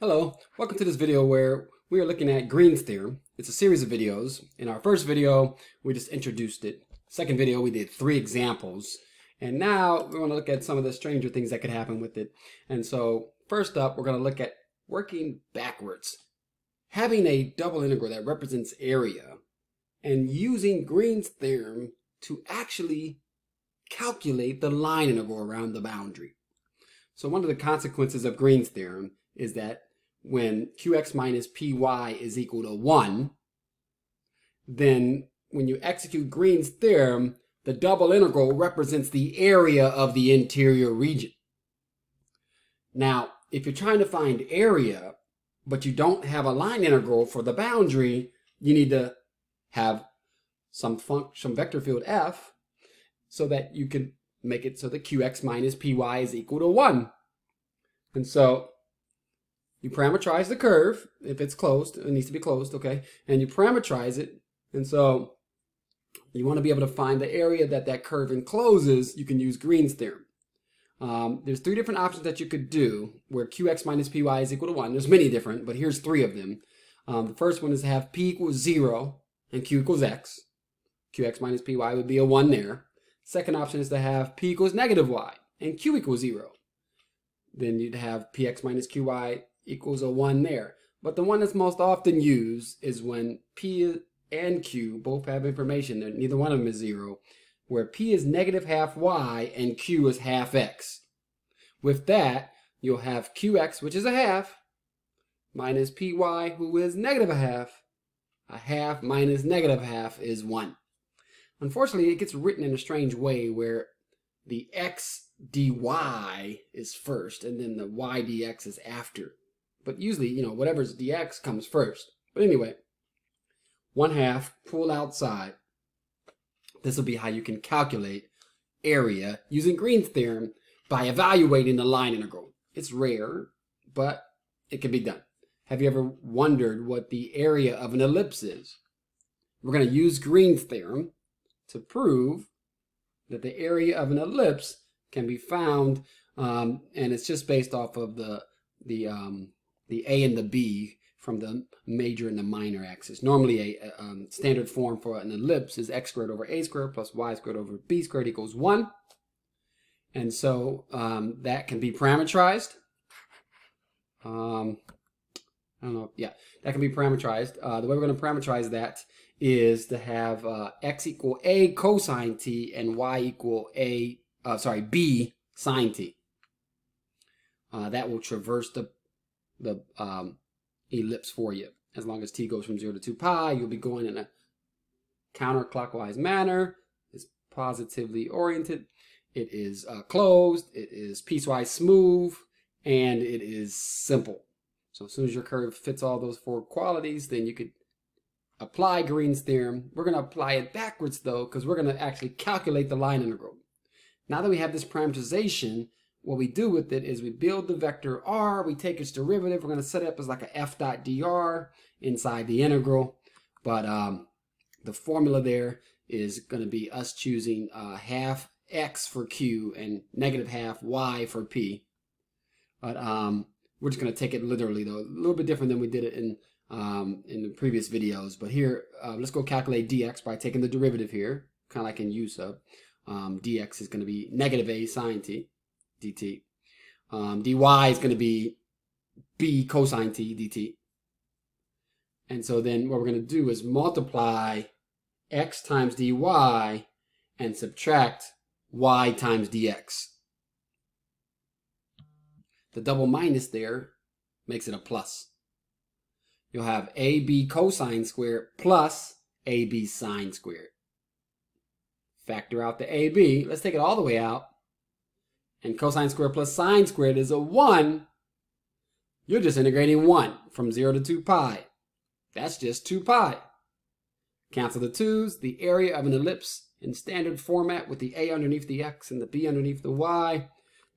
Hello, welcome to this video where we are looking at Green's Theorem. It's a series of videos. In our first video, we just introduced it. Second video, we did 3 examples. And now we want to look at some of the stranger things that could happen with it. And so first up, we're going to look at working backwards. Having a double integral that represents area and using Green's Theorem to actually calculate the line integral around the boundary. So one of the consequences of Green's Theorem is that when qx minus py is equal to 1, then when you execute Green's theorem, the double integral represents the area of the interior region. Now, if you're trying to find area, but you don't have a line integral for the boundary, you need to have some vector field f so that you can make it so that qx minus py is equal to 1. And so you parameterize the curve. If it's closed, it needs to be closed, okay? And you parameterize it. And so you want to be able to find the area that that curve encloses. You can use Green's theorem. There's 3 different options that you could do where qx minus py is equal to 1. There's many different, but here's 3 of them. The first one is to have p equals 0 and q equals x. Qx minus py would be a 1 there. Second option is to have p equals negative y and q equals 0. Then you'd have px minus qy equals a 1 there. But the one that's most often used is when p and q both have information, and neither one of them is 0, where p is negative half y and q is half x. With that, you'll have qx, which is a half, minus py, who is negative a half. A half minus negative half is 1. Unfortunately, it gets written in a strange way where the x dy is first and then the y dx is after. But usually, you know, whatever's dx comes first. But anyway, 1/2, pull outside. This will be how you can calculate area using Green's theorem by evaluating the line integral. It's rare, but it can be done. Have you ever wondered what the area of an ellipse is? We're going to use Green's theorem to prove that the area of an ellipse can be found, and it's just based off of the A and the B from the major and the minor axis. Normally a standard form for an ellipse is x squared over a squared plus y squared over b squared equals 1. And so that can be parameterized. I don't know, yeah, that can be parameterized. The way we're going to parameterize that is to have x equal a cosine t and y equal b sine t. That will traverse the ellipse for you. As long as t goes from 0 to 2 pi, you'll be going in a counterclockwise manner. It's positively oriented. It is closed. It is piecewise smooth. And it is simple. So as soon as your curve fits all those 4 qualities, then you could apply Green's theorem. We're going to apply it backwards, though, because we're going to actually calculate the line integral. Now that we have this parameterization, what we do with it is we build the vector r, we take its derivative, we're going to set it up as like a f dot dr inside the integral. But the formula there is going to be us choosing half x for q and negative half y for p. But we're just going to take it literally, though, a little bit different than we did it in the previous videos. But here, let's go calculate dx by taking the derivative here, kind of like in u sub. Dx is going to be negative a sine t. dt. Dy is going to be b cosine t dt. And so then what we're going to do is multiply x times dy and subtract y times dx. The double minus there makes it a plus. You'll have ab cosine squared plus ab sine squared. Factor out the ab. Let's take it all the way out. And cosine squared plus sine squared is a 1, you're just integrating 1 from 0 to 2 pi. That's just 2 pi. Cancel the 2's. The area of an ellipse in standard format with the a underneath the x and the b underneath the y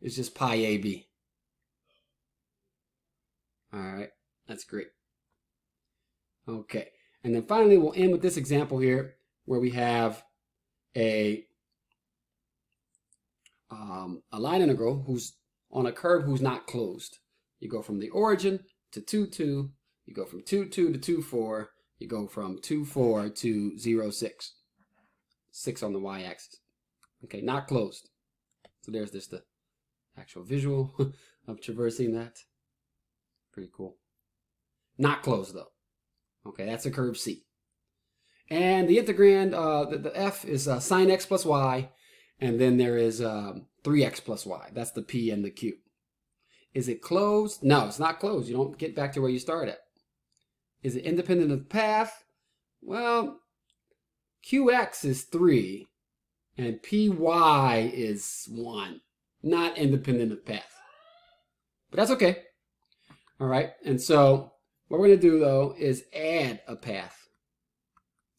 is just pi ab. All right, that's great. Okay, and then finally we'll end with this example here where we have a line integral who's on a curve who's not closed. You go from the origin to 2,2, you go from 2,2 to 2,4, you go from 2,4 to 0,6. 6 on the y-axis. Okay, not closed. So there's just the actual visual of traversing that. Pretty cool. Not closed though. Okay, that's a curve C. And the integrand, the f is sine x plus y, and then there is 3x plus y. That's the p and the q. Is it closed? No, it's not closed. You don't get back to where you start at. Is it independent of the path? Well, qx is 3, and py is 1. Not independent of path. But that's okay. All right, and so what we're going to do, though, is add a path.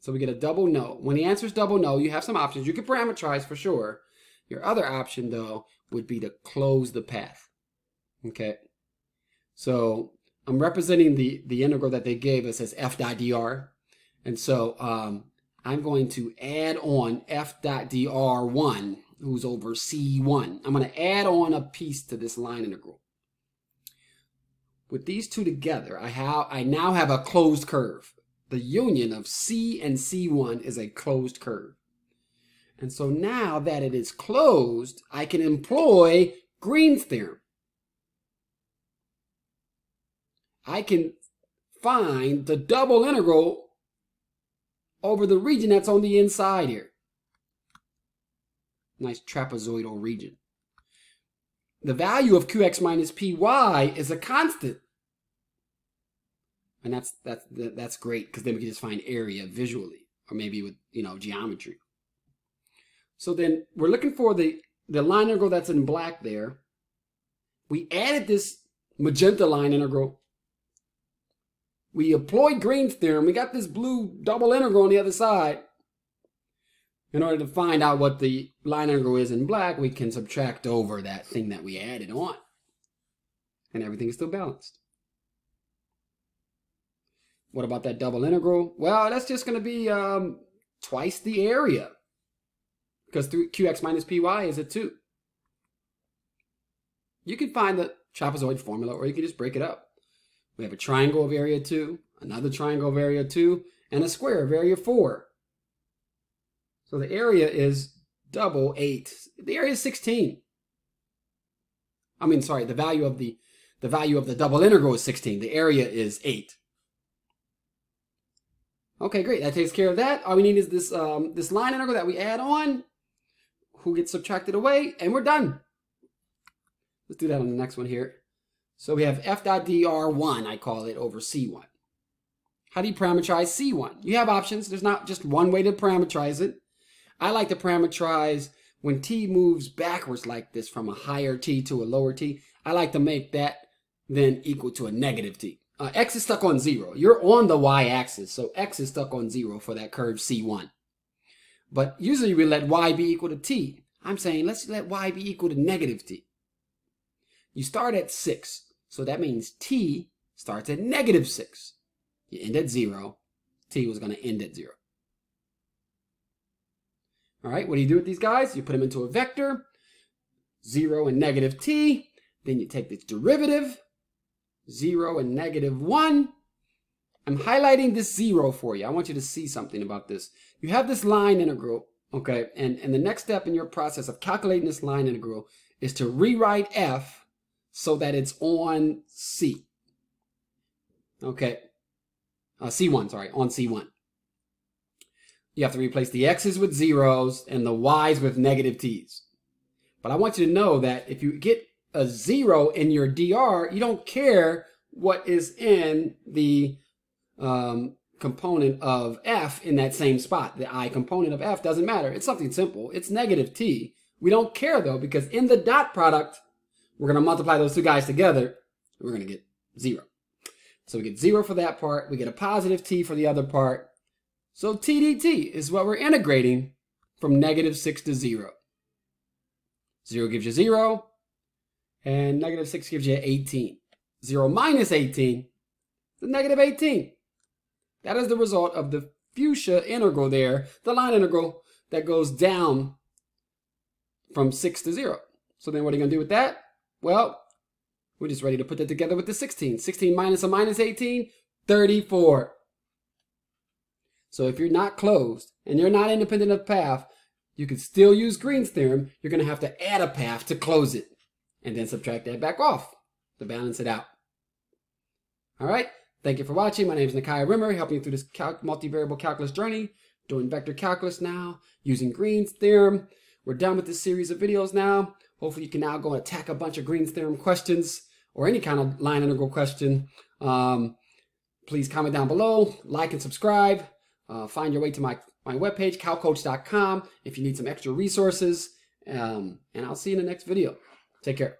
So we get a double no. When the answer is double no, you have some options. You can parameterize for sure. Your other option, though, would be to close the path. Okay, so I'm representing the integral that they gave us as f dot dr. And so I'm going to add on f dot dr1, who's over c1. I'm going to add on a piece to this line integral. With these two together, I now have a closed curve. The union of c and c1 is a closed curve. And so now that it is closed, I can employ Green's theorem. I can find the double integral over the region that's on the inside here. Nice trapezoidal region. The value of qx minus py is a constant. And that's great, because then we can just find area visually, or maybe with, you know, geometry. So then we're looking for the line integral that's in black there. We added this magenta line integral. We employed Green's theorem. We got this blue double integral on the other side. In order to find out what the line integral is in black, we can subtract over that thing that we added on. And everything is still balanced. What about that double integral? Well, that's just going to be twice the area. Because qx minus py is a 2. You can find the trapezoid formula, or you can just break it up. We have a triangle of area 2, another triangle of area 2, and a square of area 4. So the area is double 8. The area is 16. I mean, sorry, the value of the double integral is 16. The area is 8. Okay, great. That takes care of that. All we need is this this line integral that we add on, who gets subtracted away, and we're done. Let's do that on the next one here. So we have f dot dr1, I call it, over c1. How do you parameterize c1? You have options. There's not just one way to parameterize it. I like to parameterize when t moves backwards like this from a higher t to a lower t. I like to make that then equal to a negative t. X is stuck on 0. You're on the y-axis, so x is stuck on 0 for that curve c1. But usually we let y be equal to t. I'm saying let's let y be equal to negative t. You start at 6, so that means t starts at negative 6. You end at 0. T was going to end at 0. All right, what do you do with these guys? You put them into a vector, 0 and negative t. Then you take its derivative, 0 and negative 1. I'm highlighting this 0 for you. I want you to see something about this. You have this line integral, okay, and the next step in your process of calculating this line integral is to rewrite f so that it's on c. Okay. C1, sorry, on C1. You have to replace the x's with zeros and the y's with negative t's. But I want you to know that if you get a 0 in your dr, you don't care what is in the component of f in that same spot. The I component of f doesn't matter. It's something simple. It's negative t. We don't care, though, because in the dot product, we're going to multiply those two guys together, and we're going to get 0. So we get 0 for that part. We get a positive t for the other part. So t dt is what we're integrating from negative 6 to 0. 0 gives you 0, and negative 6 gives you 18. 0 minus 18 is negative 18. That is the result of the fuchsia integral there, the line integral that goes down from 6 to 0. So then what are you going to do with that? Well, We're just ready to put that together with the 16. 16 minus a minus 18, 34. So if you're not closed and you're not independent of path, you can still use Green's theorem. You're going to have to add a path to close it and then subtract that back off to balance it out. All right. Thank you for watching. My name is Nakia Rimmer, helping you through this multivariable calculus journey, doing vector calculus now, using Green's theorem. We're done with this series of videos now. Hopefully you can now go and attack a bunch of Green's theorem questions or any kind of line integral question. Please comment down below, like and subscribe. Find your way to my webpage, CalcCoach.com, if you need some extra resources. And I'll see you in the next video. Take care.